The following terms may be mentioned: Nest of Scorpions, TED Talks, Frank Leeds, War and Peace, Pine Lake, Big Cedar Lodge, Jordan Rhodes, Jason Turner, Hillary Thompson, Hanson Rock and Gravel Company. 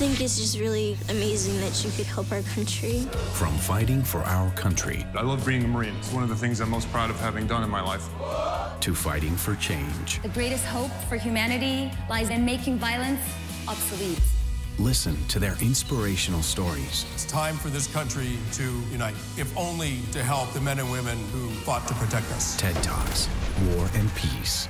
think it's just really amazing that you could help our country. From fighting for our country. I love being a Marine. It's one of the things I'm most proud of having done in my life. To fighting for change. The greatest hope for humanity lies in making violence obsolete. Listen to their inspirational stories. It's time for this country to unite, if only to help the men and women who fought to protect us. TED Talks, War and Peace.